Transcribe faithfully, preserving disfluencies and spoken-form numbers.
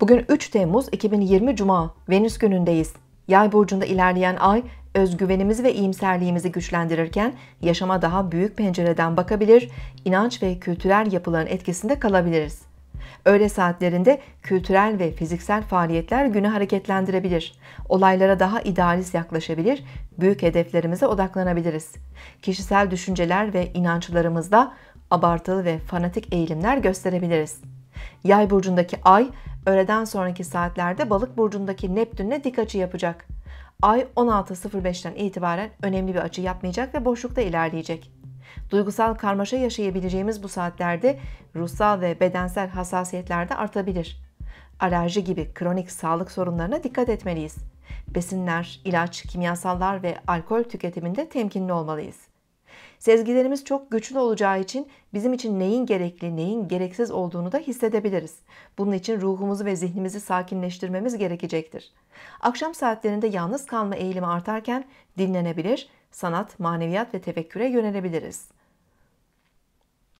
Bugün üç Temmuz iki bin yirmi Cuma, Venüs günündeyiz. Yay burcunda ilerleyen ay, özgüvenimizi ve iyimserliğimizi güçlendirirken yaşama daha büyük pencereden bakabilir, inanç ve kültürel yapıların etkisinde kalabiliriz. Öğle saatlerinde kültürel ve fiziksel faaliyetler günü hareketlendirebilir, olaylara daha idealist yaklaşabilir, büyük hedeflerimize odaklanabiliriz. Kişisel düşünceler ve inançlarımızda abartılı ve fanatik eğilimler gösterebiliriz. Yay burcundaki ay, öğleden sonraki saatlerde Balık burcundaki Neptün'le dik açı yapacak. Ay on altı sıfır beş'ten itibaren önemli bir açı yapmayacak ve boşlukta ilerleyecek. Duygusal karmaşa yaşayabileceğimiz bu saatlerde ruhsal ve bedensel hassasiyetler de artabilir. Alerji gibi kronik sağlık sorunlarına dikkat etmeliyiz. Besinler, ilaç, kimyasallar ve alkol tüketiminde temkinli olmalıyız. Sezgilerimiz çok güçlü olacağı için bizim için neyin gerekli, neyin gereksiz olduğunu da hissedebiliriz. Bunun için ruhumuzu ve zihnimizi sakinleştirmemiz gerekecektir. Akşam saatlerinde yalnız kalma eğilimi artarken dinlenebilir, sanat, maneviyat ve tefekküre yönelebiliriz.